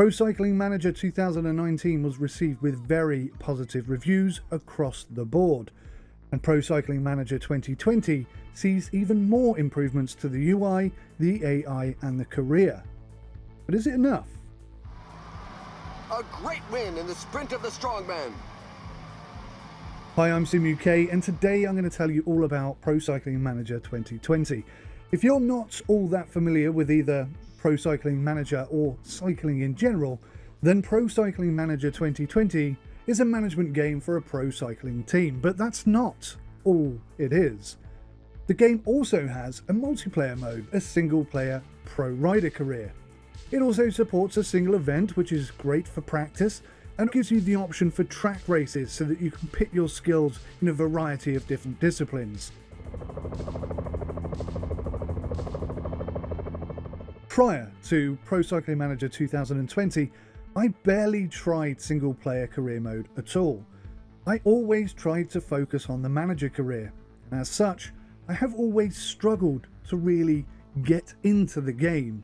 Pro Cycling Manager 2019 was received with very positive reviews across the board, and Pro Cycling Manager 2020 sees even more improvements to the UI, the AI and the career. But is it enough? A great win in the sprint of the strongman. Hi, I'm Sim UK, and today I'm going to tell you all about Pro Cycling Manager 2020. If you're not all that familiar with either Pro Cycling Manager or cycling in general, then Pro Cycling Manager 2020 is a management game for a pro cycling team, but that's not all it is. The game also has a multiplayer mode, a single player pro rider career. It also supports a single event, which is great for practice, and gives you the option for track races so that you can pit your skills in a variety of different disciplines. Prior to Pro Cycling Manager 2020, I barely tried single player career mode at all. I always tried to focus on the manager career, and as such, I have always struggled to really get into the game.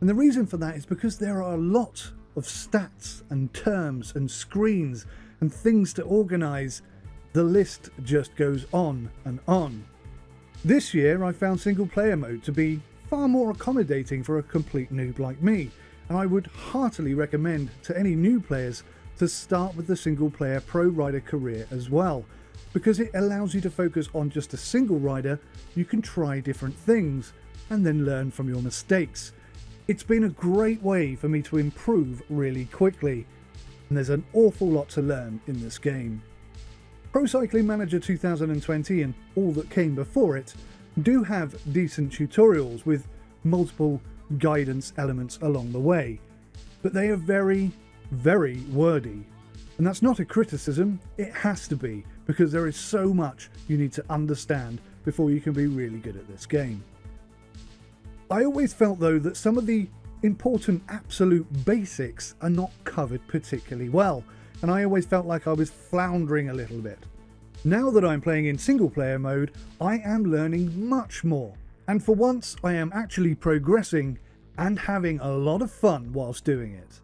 And the reason for that is because there are a lot of stats and terms and screens and things to organize. The list just goes on and on. This year I found single player mode to be far more accommodating for a complete noob like me, and I would heartily recommend to any new players to start with the single player pro rider career as well, because it allows you to focus on just a single rider. You can try different things and then learn from your mistakes. It's been a great way for me to improve really quickly, and there's an awful lot to learn in this game. Pro Cycling Manager 2020 and all that came before it do have decent tutorials with multiple guidance elements along the way, but they are very, very wordy. And that's not a criticism, it has to be, because there is so much you need to understand before you can be really good at this game. I always felt though that some of the important absolute basics are not covered particularly well, and I always felt like I was floundering a little bit. Now that I'm playing in single player mode, I am learning much more, and for once I am actually progressing and having a lot of fun whilst doing it.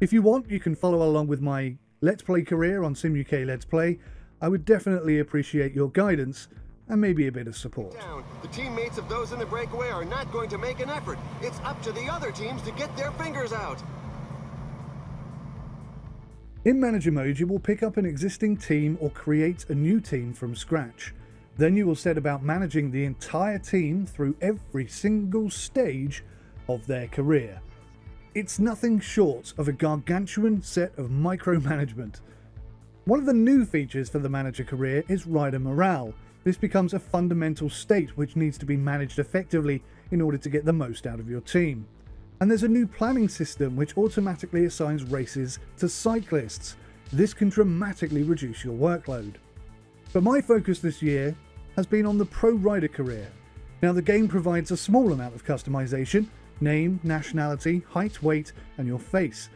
If you want, you can follow along with my Let's Play career on Sim UK Let's Play. I would definitely appreciate your guidance and maybe a bit of support. The teammates of those in the breakaway are not going to make an effort. It's up to the other teams to get their fingers out. In manager mode, you will pick up an existing team or create a new team from scratch. Then you will set about managing the entire team through every single stage of their career. It's nothing short of a gargantuan set of micromanagement. One of the new features for the manager career is rider morale. This becomes a fundamental state which needs to be managed effectively in order to get the most out of your team. And there's a new planning system which automatically assigns races to cyclists. This can dramatically reduce your workload. But my focus this year has been on the pro rider career. Now the game provides a small amount of customization: name, nationality, height, weight and your face.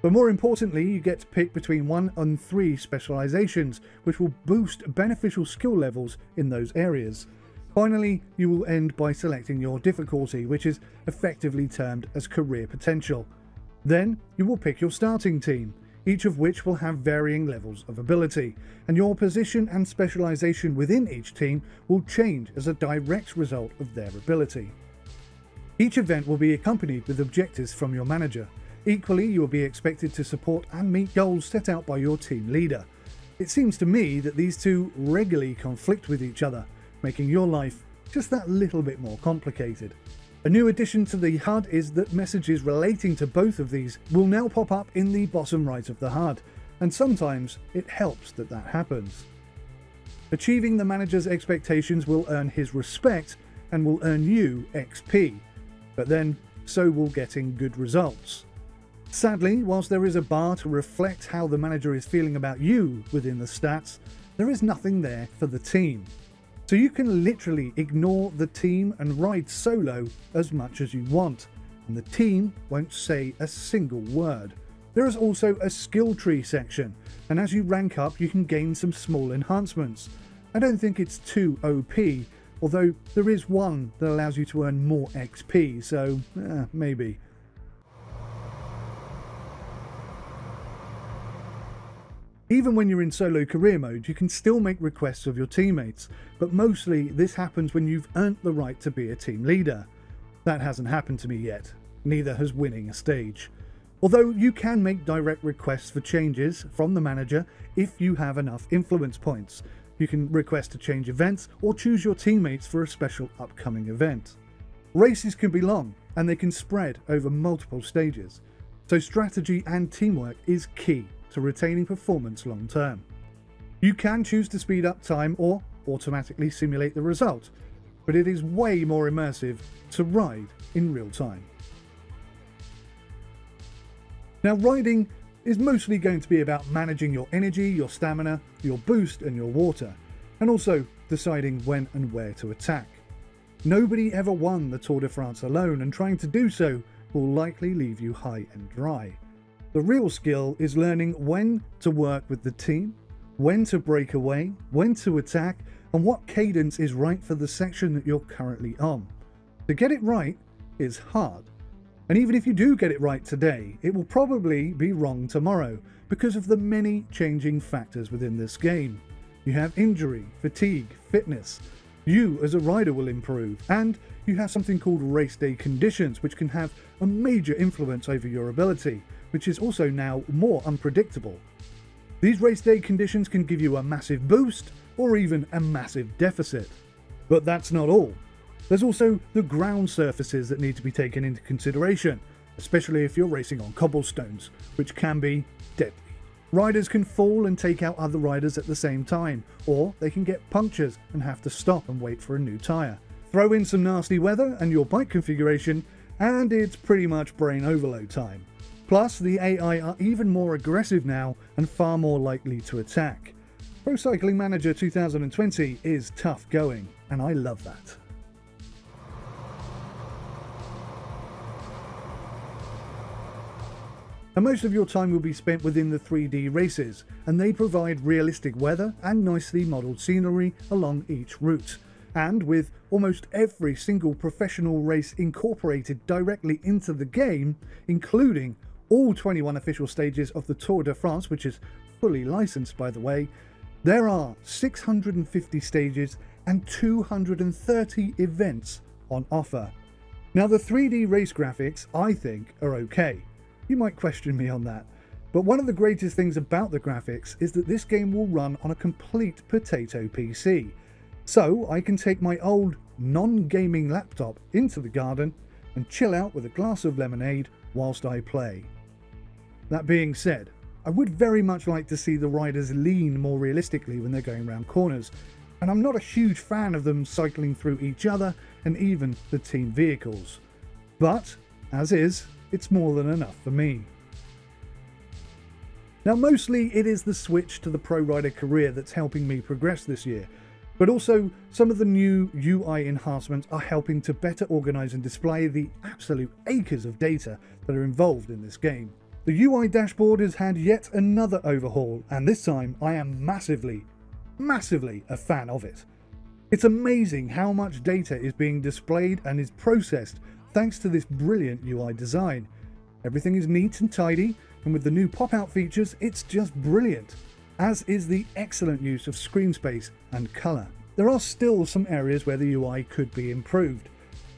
But more importantly, you get to pick between 1 and 3 specializations, which will boost beneficial skill levels in those areas. Finally, you will end by selecting your difficulty, which is effectively termed as career potential. Then you will pick your starting team, each of which will have varying levels of ability, and your position and specialization within each team will change as a direct result of their ability. Each event will be accompanied with objectives from your manager. Equally, you will be expected to support and meet goals set out by your team leader. It seems to me that these two regularly conflict with each other, making your life just that little bit more complicated. A new addition to the HUD is that messages relating to both of these will now pop up in the bottom right of the HUD, and sometimes it helps that that happens. Achieving the manager's expectations will earn his respect and will earn you XP, but then so will getting good results. Sadly, whilst there is a bar to reflect how the manager is feeling about you within the stats, there is nothing there for the team. So you can literally ignore the team and ride solo as much as you want, and the team won't say a single word. There is also a skill tree section, and as you rank up you can gain some small enhancements. I don't think it's too OP, although there is one that allows you to earn more XP, so maybe. Even when you're in solo career mode, you can still make requests of your teammates, but mostly this happens when you've earned the right to be a team leader. That hasn't happened to me yet, neither has winning a stage. Although you can make direct requests for changes from the manager if you have enough influence points. You can request to change events or choose your teammates for a special upcoming event. Races can be long and they can spread over multiple stages, so strategy and teamwork is key to retaining performance long term. You can choose to speed up time or automatically simulate the result, but it is way more immersive to ride in real time. Now, riding is mostly going to be about managing your energy, your stamina, your boost and your water, and also deciding when and where to attack. Nobody ever won the Tour de France alone, and trying to do so will likely leave you high and dry. The real skill is learning when to work with the team, when to break away, when to attack, and what cadence is right for the section that you're currently on. To get it right is hard. And even if you do get it right today, it will probably be wrong tomorrow because of the many changing factors within this game. You have injury, fatigue, fitness. You as a rider will improve, and you have something called race day conditions, which can have a major influence over your ability, which is also now more unpredictable. These race day conditions can give you a massive boost or even a massive deficit. But that's not all. There's also the ground surfaces that need to be taken into consideration, especially if you're racing on cobblestones, which can be deadly. Riders can fall and take out other riders at the same time, or they can get punctures and have to stop and wait for a new tyre. Throw in some nasty weather and your bike configuration, and it's pretty much brain overload time. Plus, the AI are even more aggressive now and far more likely to attack. Pro Cycling Manager 2020 is tough going, and I love that. And most of your time will be spent within the 3D races, and they provide realistic weather and nicely modelled scenery along each route. And with almost every single professional race incorporated directly into the game, including all 21 official stages of the Tour de France, which is fully licensed by the way, there are 650 stages and 230 events on offer. Now, the 3D race graphics, I think, are okay. You might question me on that, but one of the greatest things about the graphics is that this game will run on a complete potato PC. So I can take my old non-gaming laptop into the garden and chill out with a glass of lemonade whilst I play. That being said, I would very much like to see the riders lean more realistically when they're going around corners, and I'm not a huge fan of them cycling through each other and even the team vehicles. But, as is, it's more than enough for me. Now, mostly it is the switch to the pro rider career that's helping me progress this year, but also some of the new UI enhancements are helping to better organise and display the absolute acres of data that are involved in this game. The UI dashboard has had yet another overhaul, and this time I am massively a fan of it. It's amazing how much data is being displayed and is processed thanks to this brilliant UI design. Everything is neat and tidy, and with the new pop-out features, it's just brilliant, as is the excellent use of screen space and colour. There are still some areas where the UI could be improved.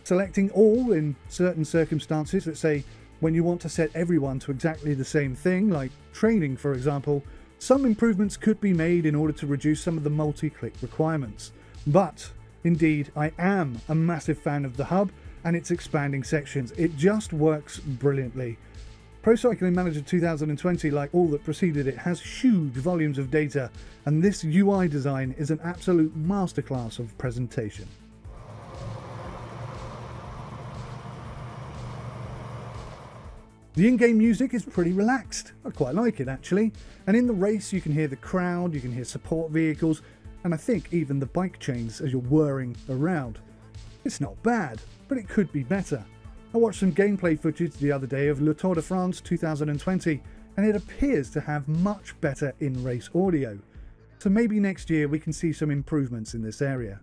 Selecting all in certain circumstances, let's say when you want to set everyone to exactly the same thing, like training for example, some improvements could be made in order to reduce some of the multi-click requirements. But indeed, I am a massive fan of the hub and its expanding sections. It just works brilliantly. Pro Cycling Manager 2020, like all that preceded it, has huge volumes of data, and this UI design is an absolute masterclass of presentation. The in-game music is pretty relaxed. I quite like it actually. And in the race you can hear the crowd, you can hear support vehicles, and I think even the bike chains as you're whirring around. It's not bad, but it could be better. I watched some gameplay footage the other day of Le Tour de France 2020, and it appears to have much better in-race audio. So maybe next year we can see some improvements in this area.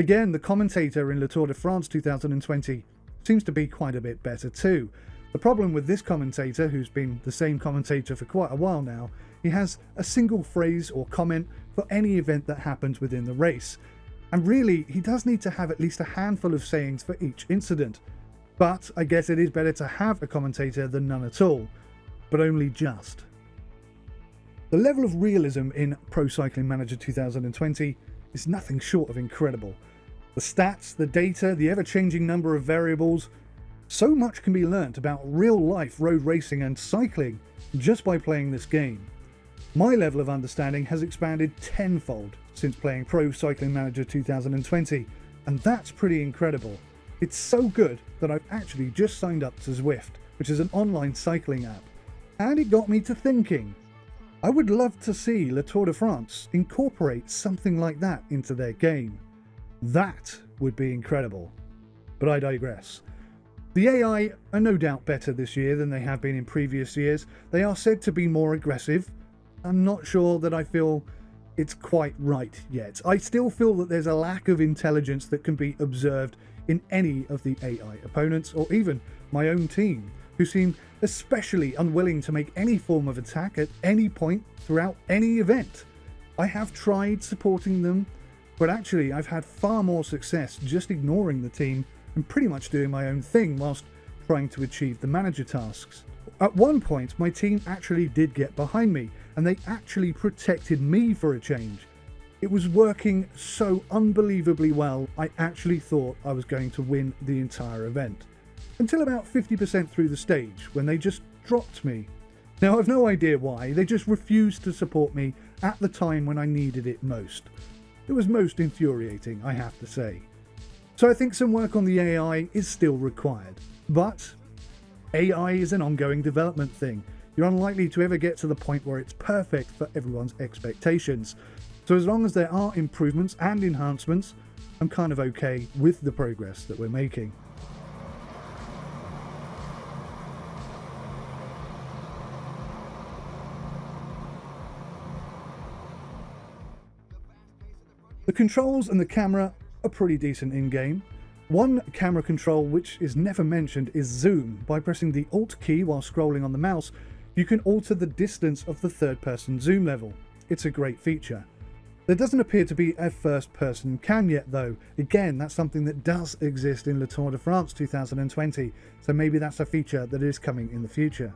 Again, the commentator in Le Tour de France 2020 seems to be quite a bit better too. The problem with this commentator, who's been the same commentator for quite a while now, he has a single phrase or comment for any event that happens within the race. And really, he does need to have at least a handful of sayings for each incident. But I guess it is better to have a commentator than none at all, but only just. The level of realism in Pro Cycling Manager 2020 is nothing short of incredible. The stats, the data, the ever-changing number of variables, so much can be learnt about real-life road racing and cycling just by playing this game. My level of understanding has expanded tenfold since playing Pro Cycling Manager 2020, and that's pretty incredible. It's so good that I've actually just signed up to Zwift, which is an online cycling app, and it got me to thinking. I would love to see Le Tour de France incorporate something like that into their game. That would be incredible. But I digress. The AI are no doubt better this year than they have been in previous years. They are said to be more aggressive. I'm not sure that I feel it's quite right yet. I still feel that there's a lack of intelligence that can be observed in any of the AI opponents, or even my own team, who seem especially unwilling to make any form of attack at any point throughout any event. I have tried supporting them, but actually I've had far more success just ignoring the team and pretty much doing my own thing whilst trying to achieve the manager tasks. At one point, my team actually did get behind me, and they actually protected me for a change. It was working so unbelievably well, I actually thought I was going to win the entire event. Until about 50% through the stage, when they just dropped me. Now, I've no idea why. They just refused to support me at the time when I needed it most. It was most infuriating, I have to say. So I think some work on the AI is still required. But AI is an ongoing development thing. You're unlikely to ever get to the point where it's perfect for everyone's expectations. So as long as there are improvements and enhancements, I'm kind of okay with the progress that we're making. The controls and the camera are pretty decent in-game. One camera control which is never mentioned is zoom. By pressing the Alt key while scrolling on the mouse, you can alter the distance of the third-person zoom level. It's a great feature. There doesn't appear to be a first-person cam yet though. Again, that's something that does exist in Le Tour de France 2020, so maybe that's a feature that is coming in the future.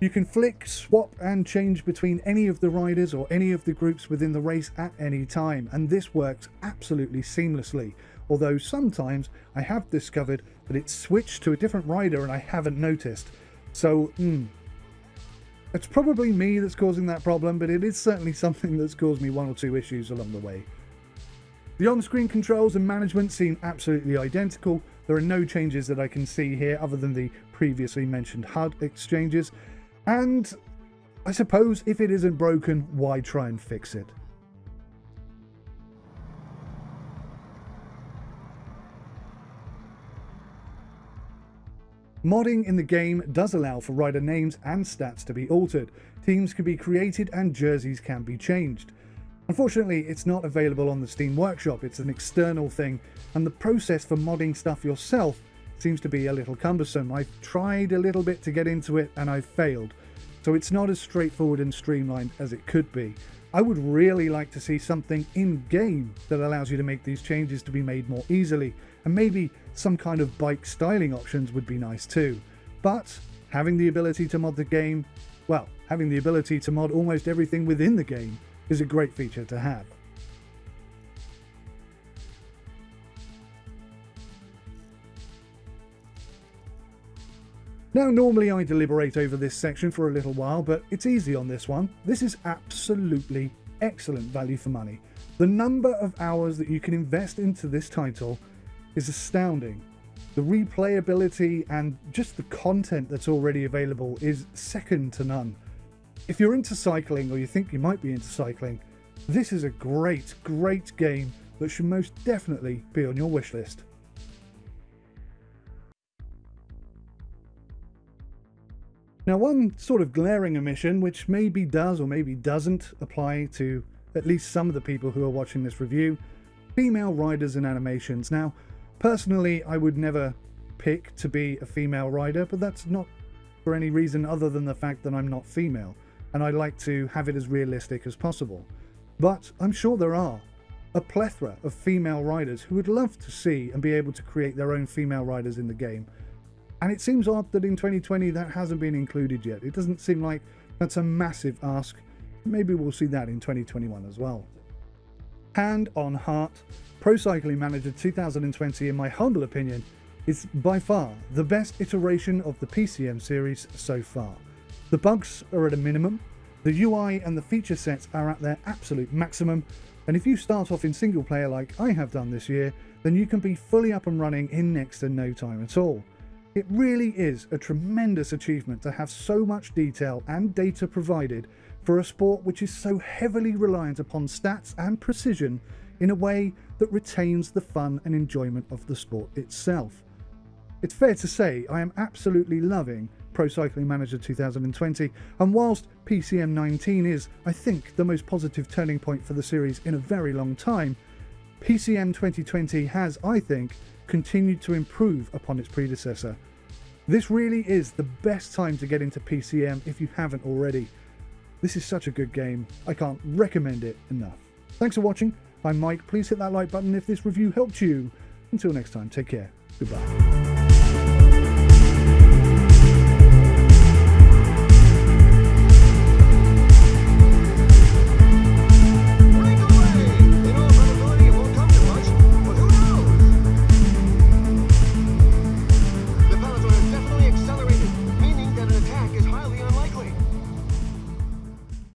You can flick, swap and change between any of the riders or any of the groups within the race at any time, and this works absolutely seamlessly, although sometimes I have discovered that it's switched to a different rider and I haven't noticed. So, it's probably me that's causing that problem, but it is certainly something that's caused me one or two issues along the way. The on-screen controls and management seem absolutely identical. There are no changes that I can see here other than the previously mentioned HUD exchanges. And I suppose if it isn't broken, why try and fix it? Modding in the game does allow for rider names and stats to be altered. Teams can be created and jerseys can be changed. Unfortunately, it's not available on the Steam Workshop. It's an external thing, and the process for modding stuff yourself seems to be a little cumbersome. I've tried a little bit to get into it and I've failed, so it's not as straightforward and streamlined as it could be. I would really like to see something in-game that allows you to make these changes to be made more easily, and maybe some kind of bike styling options would be nice too. But having the ability to mod the game, well, having the ability to mod almost everything within the game is a great feature to have. Now, normally I deliberate over this section for a little while, but it's easy on this one. This is absolutely excellent value for money. The number of hours that you can invest into this title is astounding. The replayability and just the content that's already available is second to none. If you're into cycling, or you think you might be into cycling, this is a great, great game that should most definitely be on your wishlist. Now, one sort of glaring omission, which maybe does or maybe doesn't apply to at least some of the people who are watching this review: female riders and animations. Now, personally, I would never pick to be a female rider, but that's not for any reason other than the fact that I'm not female, and I like to have it as realistic as possible. But I'm sure there are a plethora of female riders who would love to see and be able to create their own female riders in the game. And it seems odd that in 2020 that hasn't been included yet. It doesn't seem like that's a massive ask. Maybe we'll see that in 2021 as well. Hand on heart, Pro Cycling Manager 2020, in my humble opinion, is by far the best iteration of the PCM series so far. The bugs are at a minimum, the UI and the feature sets are at their absolute maximum, and if you start off in single player like I have done this year, then you can be fully up and running in next to no time at all. It really is a tremendous achievement to have so much detail and data provided for a sport which is so heavily reliant upon stats and precision in a way that retains the fun and enjoyment of the sport itself. It's fair to say I am absolutely loving Pro Cycling Manager 2020, and whilst PCM 19 is, I think, the most positive turning point for the series in a very long time, PCM 2020 has, I think, continued to improve upon its predecessor. This really is the best time to get into PCM if you haven't already. This is such a good game, I can't recommend it enough. Thanks for watching. I'm Mike, please hit that like button if this review helped you. Until next time, take care, goodbye.